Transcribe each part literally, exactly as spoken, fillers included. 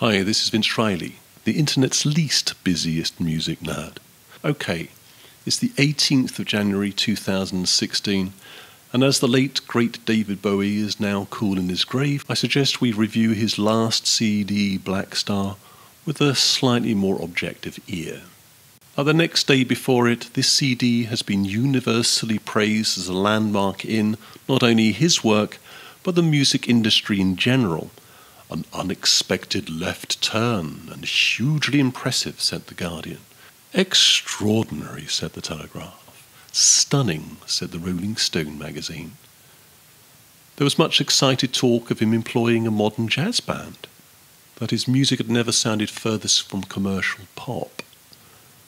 Hi, this is Vince Reilly, the internet's least busiest music nerd. Okay, it's the eighteenth of January two thousand sixteen, and as the late great David Bowie is now cool in his grave, I suggest we review his last C D, Blackstar, with a slightly more objective ear. Now, the next day before it, this C D has been universally praised as a landmark in not only his work, but the music industry in general. An unexpected left turn and hugely impressive, said The Guardian. Extraordinary, said The Telegraph. Stunning, said the Rolling Stone magazine. There was much excited talk of him employing a modern jazz band, that his music had never sounded furthest from commercial pop.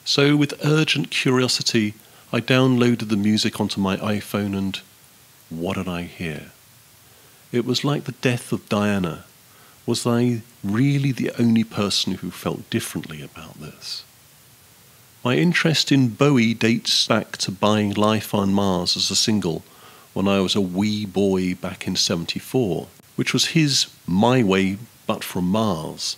So, with urgent curiosity, I downloaded the music onto my iPhone and what did I hear? It was like the death of Diana. Was I really the only person who felt differently about this? My interest in Bowie dates back to buying Life on Mars as a single when I was a wee boy back in seventy-four, which was his My Way but from Mars.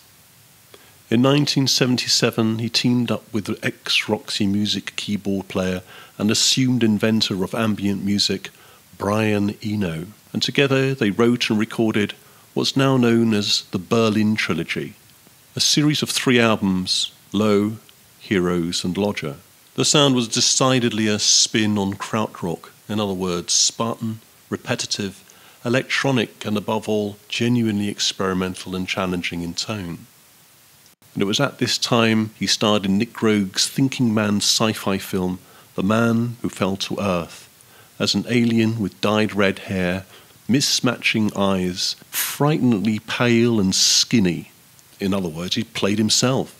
In nineteen seventy-seven, he teamed up with the ex-Roxy Music keyboard player and assumed inventor of ambient music, Brian Eno, and together they wrote and recorded what's now known as the Berlin Trilogy, a series of three albums, Low, Heroes and Lodger. The sound was decidedly a spin on Krautrock, in other words, Spartan, repetitive, electronic and above all, genuinely experimental and challenging in tone. And it was at this time he starred in Nick Grogue's Thinking Man's sci-fi film, The Man Who Fell to Earth, as an alien with dyed red hair, mismatching eyes, frighteningly pale and skinny. In other words, he played himself.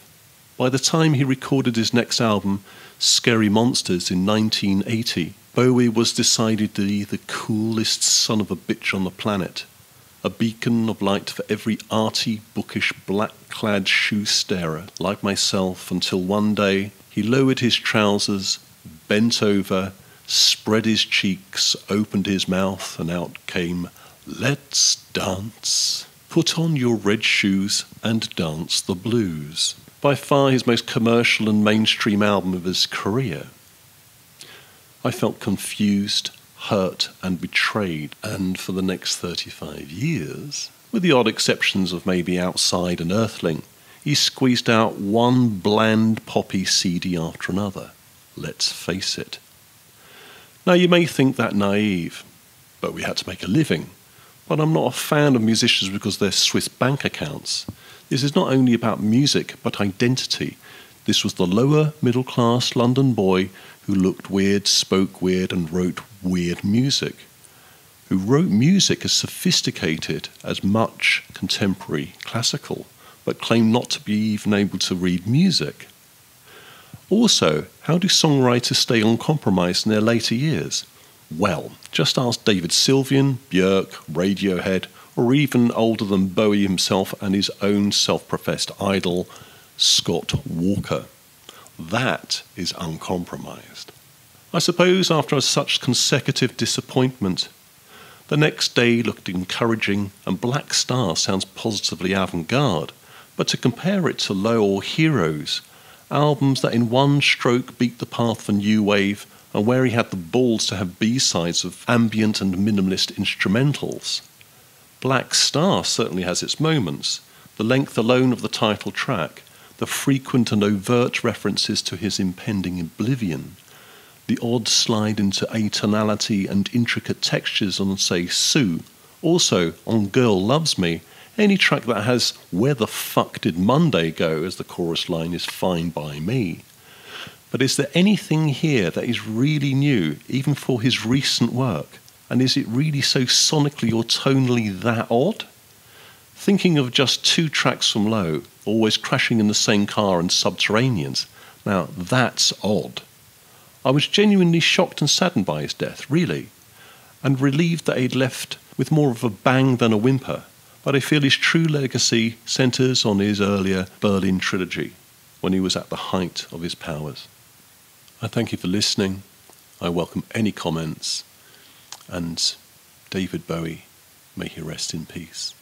By the time he recorded his next album, Scary Monsters, in nineteen eighty, Bowie was decidedly the coolest son of a bitch on the planet, a beacon of light for every arty, bookish, black-clad shoe starer like myself, until one day he lowered his trousers, bent over, spread his cheeks, opened his mouth, and out came, "Let's dance. Put on your red shoes and dance the blues." By far his most commercial and mainstream album of his career. I felt confused, hurt and betrayed, and for the next thirty-five years, with the odd exceptions of maybe Outside and Earthling, he squeezed out one bland poppy C D after another. Let's face it. Now, you may think that naive, but we had to make a living. But I'm not a fan of musicians because they're Swiss bank accounts. This is not only about music, but identity. This was the lower middle-class London boy who looked weird, spoke weird, and wrote weird music, who wrote music as sophisticated as much contemporary classical, but claimed not to be even able to read music. Also, how do songwriters stay uncompromised in their later years? Well, just ask David Sylvian, Björk, Radiohead, or even older than Bowie himself and his own self-professed idol, Scott Walker. That is uncompromised. I suppose after such consecutive disappointment, the next day looked encouraging and Blackstar sounds positively avant-garde, but to compare it to Low or Heroes, albums that in one stroke beat the path for new wave and where he had the balls to have B-sides of ambient and minimalist instrumentals. Blackstar certainly has its moments, the length alone of the title track, the frequent and overt references to his impending oblivion, the odd slide into atonality and intricate textures on, say, Sue, also on Girl Loves Me. Any track that has "Where the fuck did Monday go?" as the chorus line is fine by me. But is there anything here that is really new, even for his recent work? And is it really so sonically or tonally that odd? Thinking of just two tracks from Low, Always Crashing in the Same Car and Subterraneans. Now, that's odd. I was genuinely shocked and saddened by his death, really, and relieved that he'd left with more of a bang than a whimper. But I feel his true legacy centres on his earlier Berlin Trilogy, when he was at the height of his powers. I thank you for listening. I welcome any comments. And David Bowie, may he rest in peace.